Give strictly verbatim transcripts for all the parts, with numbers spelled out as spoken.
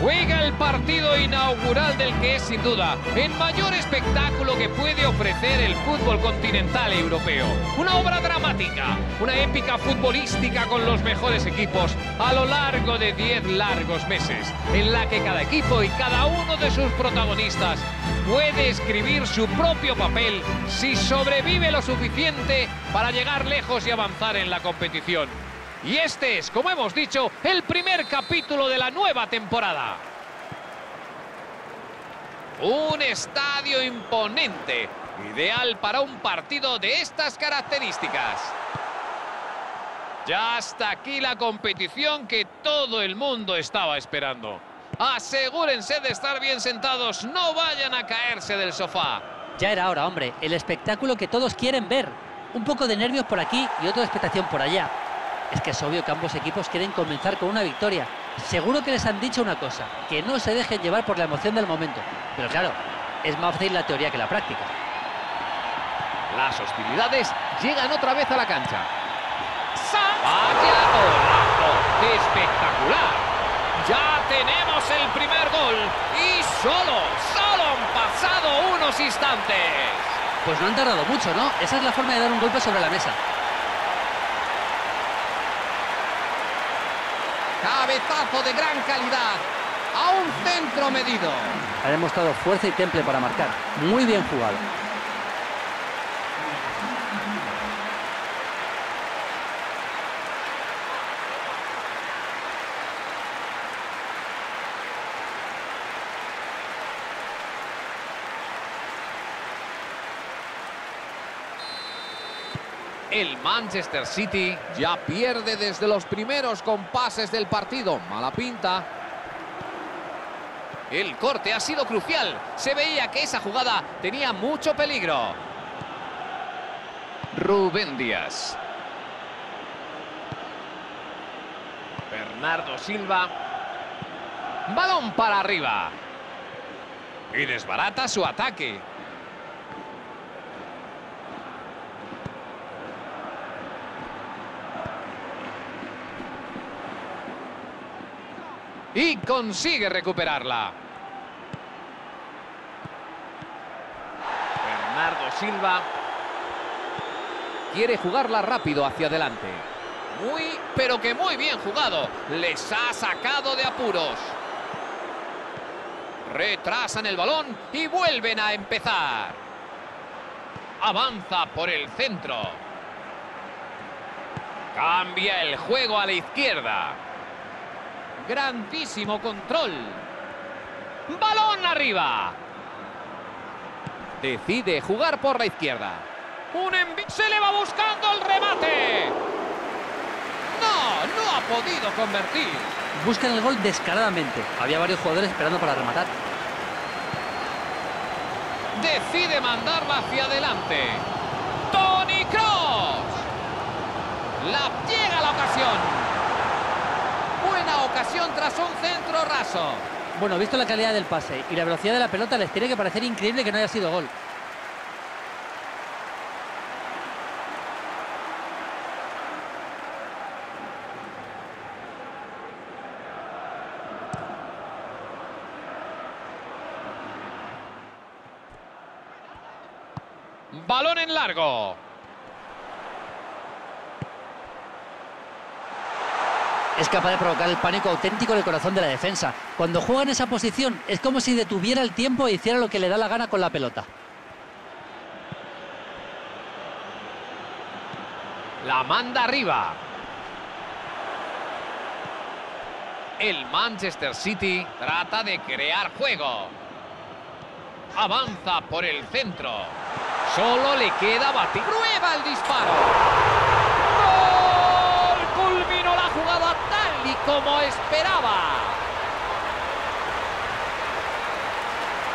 juega el partido inaugural del que es sin duda el mayor espectáculo que puede ofrecer el fútbol continental europeo. Una obra dramática, una épica futbolística con los mejores equipos a lo largo de diez largos meses, en la que cada equipo y cada uno de sus protagonistas puede escribir su propio papel si sobrevive lo suficiente para llegar lejos y avanzar en la competición. Y este es, como hemos dicho, el primer capítulo de la nueva temporada. Un estadio imponente, ideal para un partido de estas características. Ya hasta aquí la competición que todo el mundo estaba esperando. Asegúrense de estar bien sentados, no vayan a caerse del sofá. Ya era hora, hombre, el espectáculo que todos quieren ver. Un poco de nervios por aquí y otra expectación por allá. Es que es obvio que ambos equipos quieren comenzar con una victoria. Seguro que les han dicho una cosa, que no se dejen llevar por la emoción del momento. Pero claro, es más fácil la teoría que la práctica. Las hostilidades llegan otra vez a la cancha. ¡Vaya golazo! ¡Espectacular! Ya tenemos el primer gol y solo, solo han pasado unos instantes. Pues no han tardado mucho, ¿no? Esa es la forma de dar un golpe sobre la mesa. Cabezazo de gran calidad, a un centro medido. Ha demostrado fuerza y temple para marcar. Muy bien jugado. El Manchester City ya pierde desde los primeros compases del partido. Mala pinta. El corte ha sido crucial. Se veía que esa jugada tenía mucho peligro. Rubén Díaz. Bernardo Silva. Balón para arriba. Y desbarata su ataque. Y consigue recuperarla. Bernardo Silva quiere jugarla rápido hacia adelante. Muy, pero que muy bien jugado. Les ha sacado de apuros. Retrasan el balón y vuelven a empezar. Avanza por el centro. Cambia el juego a la izquierda. Grandísimo control. Balón arriba. Decide jugar por la izquierda. Un envío. Se le va buscando el remate. No, no ha podido convertir. Buscan el gol descaradamente. Había varios jugadores esperando para rematar. Decide mandarla hacia adelante. Toni Kroos. La llega la ocasión. Buena ocasión tras un centro raso. Bueno, visto la calidad del pase y la velocidad de la pelota, les tiene que parecer increíble que no haya sido gol. Balón en largo. Es capaz de provocar el pánico auténtico en el corazón de la defensa. Cuando juega en esa posición, es como si detuviera el tiempo e hiciera lo que le da la gana con la pelota. La manda arriba. El Manchester City trata de crear juego. Avanza por el centro. Solo le queda batir. ¡Prueba el disparo! Y como esperaba.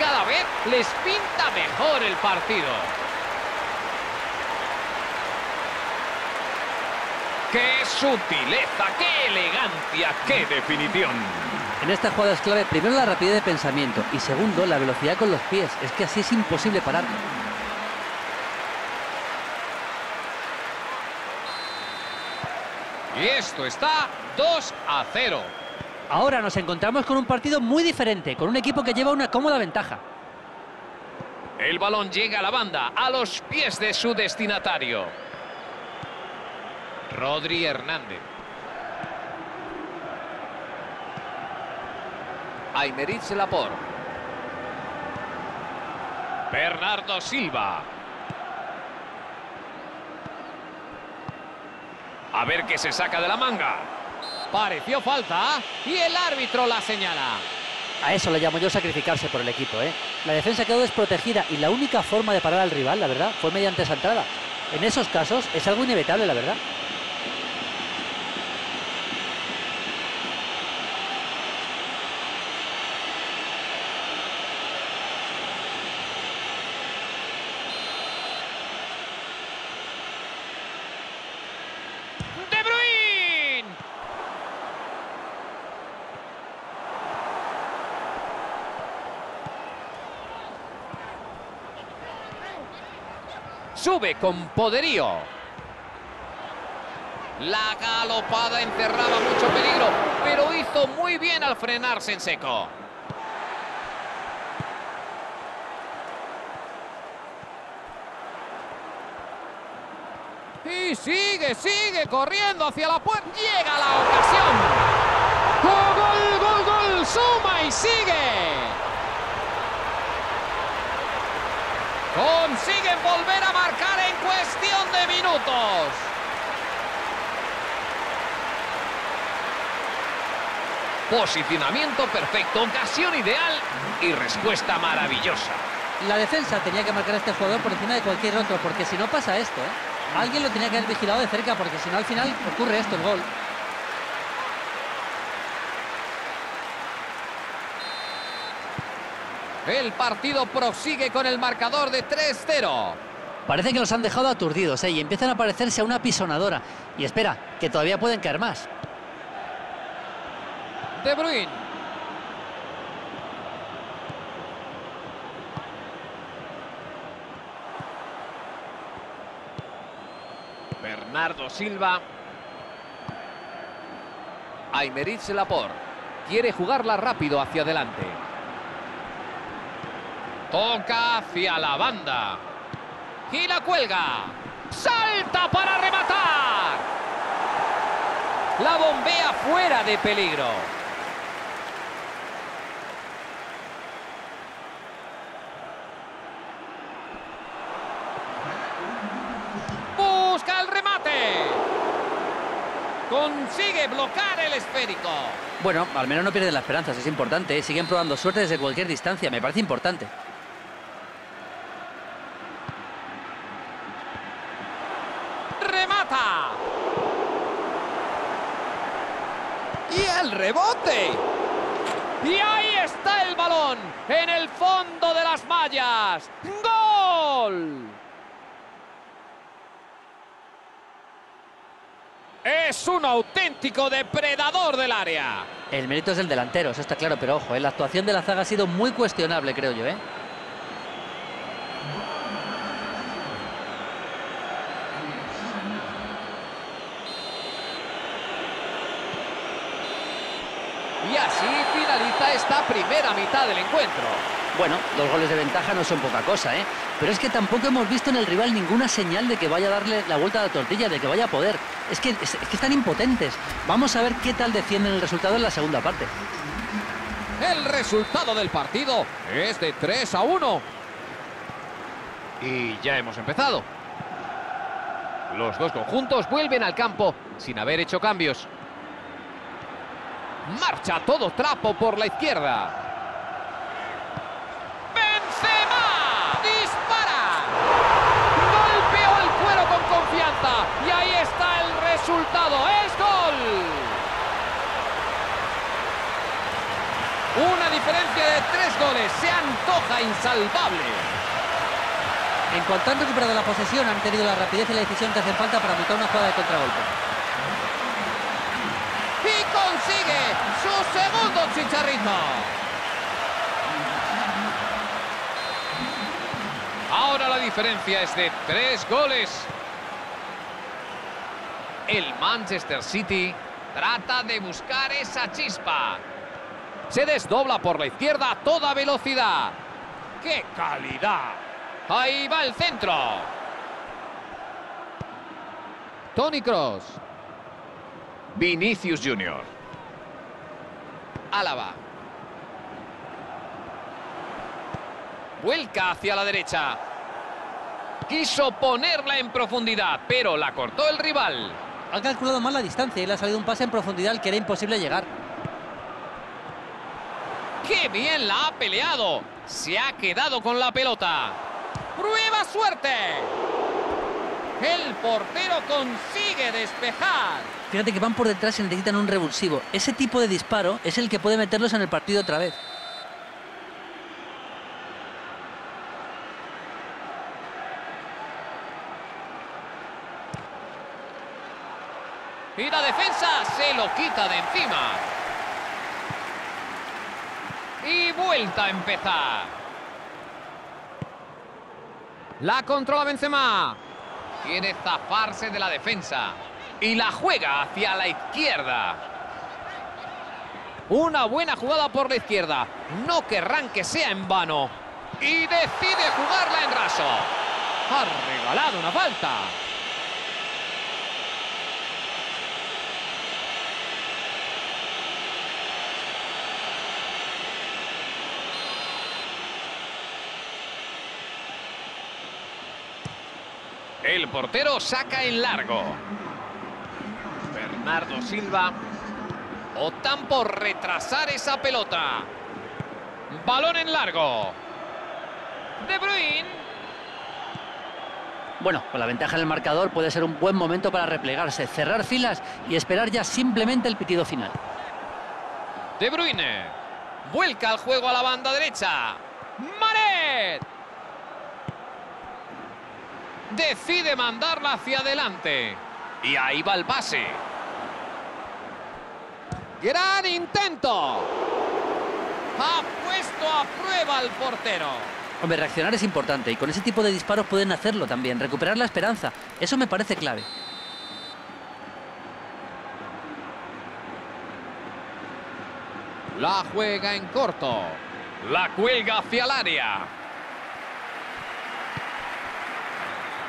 Cada vez les pinta mejor el partido. ¡Qué sutileza! ¡Qué elegancia! ¡Qué definición! En esta jugada es clave, primero, la rapidez de pensamiento y, segundo, la velocidad con los pies. Es que así es imposible pararlo. Y esto está dos a cero. Ahora nos encontramos con un partido muy diferente, con un equipo que lleva una cómoda ventaja. El balón llega a la banda, a los pies de su destinatario. Rodri Hernández. Aymeric Laporte. Bernardo Silva. A ver qué se saca de la manga. Pareció falta y el árbitro la señala. A eso le llamo yo sacrificarse por el equipo, ¿eh? La defensa quedó desprotegida y la única forma de parar al rival, la verdad, fue mediante esa entrada. En esos casos es algo inevitable, la verdad. Sube con poderío. La galopada encerraba mucho peligro, pero hizo muy bien al frenarse en seco. Y sigue, sigue corriendo hacia la puerta. Llega la ocasión. ¡Gol, gol, gol, gol! ¡Suma y sigue! Consiguen volver a marcar en cuestión de minutos. Posicionamiento perfecto, ocasión ideal y respuesta maravillosa. La defensa tenía que marcar a este jugador por encima de cualquier otro, porque si no pasa esto, ¿eh? Alguien lo tenía que haber vigilado de cerca, porque si no al final ocurre esto, el gol. El partido prosigue con el marcador de tres cero. Parece que los han dejado aturdidos, ¿eh? Y empiezan a parecerse a una pisonadora. Y espera, que todavía pueden caer más. De Bruyne. Bernardo Silva. Aymeric Laporte. Quiere jugarla rápido hacia adelante. Toca hacia la banda. Y la cuelga. ¡Salta para rematar! La bombea fuera de peligro. ¡Busca el remate! Consigue bloquear el esférico. Bueno, al menos no pierden la esperanza, eso es importante, ¿eh? Siguen probando suerte desde cualquier distancia, me parece importante. ¡Rebote! Y ahí está el balón, en el fondo de las mallas. ¡Gol! Es un auténtico depredador del área. El mérito es el delantero, eso está claro, pero ojo, ¿eh? La actuación de la zaga ha sido muy cuestionable, creo yo, ¿eh? Y así finaliza esta primera mitad del encuentro. Bueno, dos goles de ventaja no son poca cosa, ¿eh? Pero es que tampoco hemos visto en el rival ninguna señal de que vaya a darle la vuelta a la tortilla, de que vaya a poder. Es que, es, es que están impotentes. Vamos a ver qué tal defienden el resultado en la segunda parte. El resultado del partido es de tres a uno. Y ya hemos empezado. Los dos conjuntos vuelven al campo sin haber hecho cambios. Marcha todo trapo por la izquierda. ¡Benzema! ¡Dispara! Golpeó el cuero con confianza. Y ahí está el resultado. ¡Es gol! Una diferencia de tres goles. Se antoja insalvable. En cuanto han recuperado la posesión, han tenido la rapidez y la decisión que hacen falta para montar una jugada de contragolpe. Consigue su segundo chicharrito. Ahora la diferencia es de tres goles. El Manchester City Trata de buscar esa chispa. Se desdobla por la izquierda a toda velocidad. ¡Qué calidad! Ahí va el centro. Toni Kroos. Vinicius junior Álava. Vuelca hacia la derecha. Quiso ponerla en profundidad, pero la cortó el rival. Ha calculado mal la distancia y le ha salido un pase en profundidad al que era imposible llegar. ¡Qué bien la ha peleado! Se ha quedado con la pelota. ¡Prueba suerte! El portero consigue despejar. Fíjate que van por detrás y necesitan un revulsivo. Ese tipo de disparo es el que puede meterlos en el partido otra vez. Y la defensa se lo quita de encima. Y vuelta a empezar. La controla Benzema. Quiere zafarse de la defensa. Y la juega hacia la izquierda. Una buena jugada por la izquierda. No querrán que sea en vano. Y decide jugarla en raso. Ha regalado una falta. El portero saca en largo. Bernardo Silva. Optan por retrasar esa pelota. Balón en largo. De Bruyne. Bueno, con la ventaja en el marcador puede ser un buen momento para replegarse, cerrar filas y esperar ya simplemente el pitido final. De Bruyne. Vuelca el juego a la banda derecha. ¡Maret! Decide mandarla hacia adelante. Y ahí va el pase. ¡Gran intento! Ha puesto a prueba al portero. Hombre, reaccionar es importante. Y con ese tipo de disparos pueden hacerlo también. Recuperar la esperanza. Eso me parece clave. La juega en corto. La cuelga hacia el área.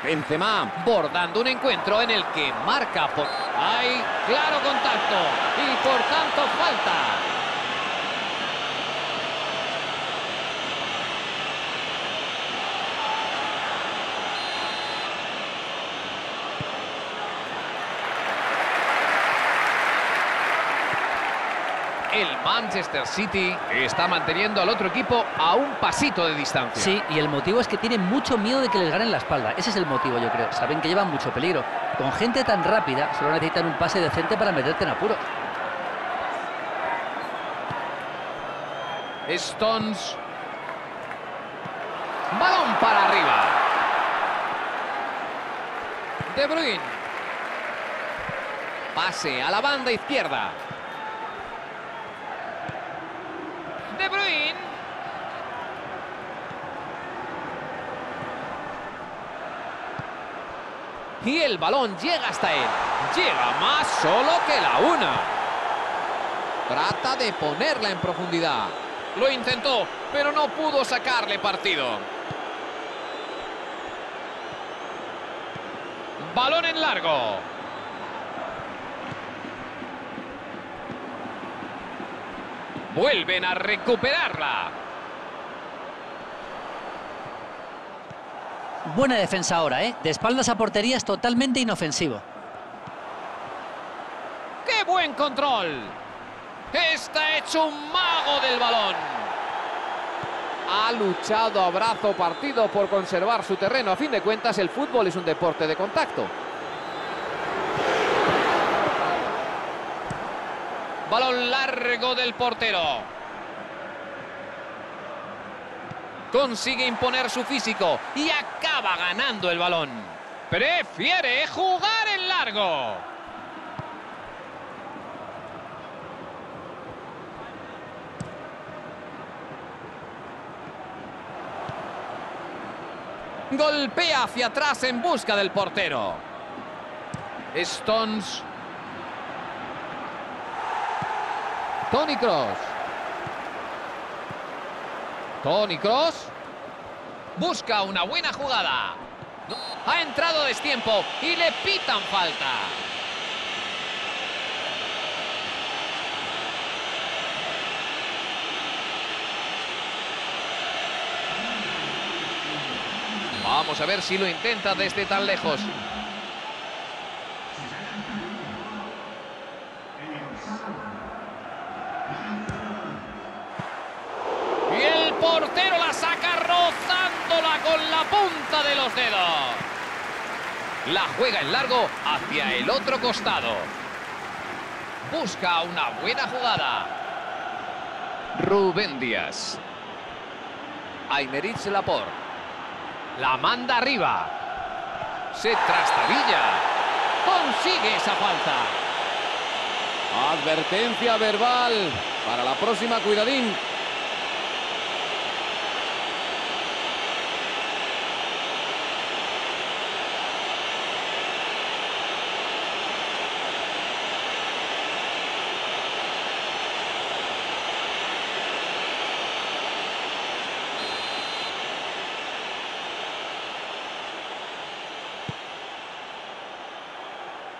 Benzema bordando un encuentro en el que marca por... Hay claro contacto y por tanto falta. El Manchester City está manteniendo al otro equipo a un pasito de distancia. Sí, y el motivo es que tienen mucho miedo de que les ganen la espalda. Ese es el motivo, yo creo. Saben que llevan mucho peligro. Con gente tan rápida, solo necesitan un pase decente para meterte en apuros. Stones. Balón para arriba. De Bruyne. Pase a la banda izquierda. De Bruyne. Y el balón llega hasta él. Llega más solo que la una. Trata de ponerla en profundidad. Lo intentó, pero no pudo sacarle partido. Balón en largo. Vuelven a recuperarla. Buena defensa ahora, ¿eh? De espaldas a portería es totalmente inofensivo. ¡Qué buen control! Está hecho un mago del balón. Ha luchado a brazo partido por conservar su terreno. A fin de cuentas, el fútbol es un deporte de contacto. Balón largo del portero. Consigue imponer su físico y acaba ganando el balón. Prefiere jugar en largo. Golpea hacia atrás en busca del portero. Stones. Toni Kroos. Toni Kroos. Busca una buena jugada. Ha entrado a destiempo y le pitan falta. Vamos a ver si lo intenta desde tan lejos. Y el portero la saca rozándola con la punta de los dedos. La juega en largo hacia el otro costado. Busca una buena jugada. Rubén Díaz. Aymeric Laporte. La manda arriba. Se trastabilla. Consigue esa falta. Advertencia verbal. Para la próxima, cuidadín.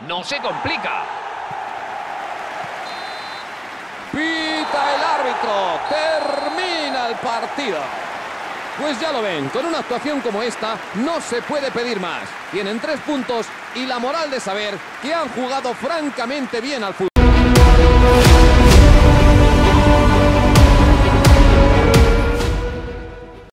No se complica. Pita el árbitro. Termina el partido. Pues ya lo ven, con una actuación como esta no se puede pedir más. Tienen tres puntos y la moral de saber que han jugado francamente bien al fútbol.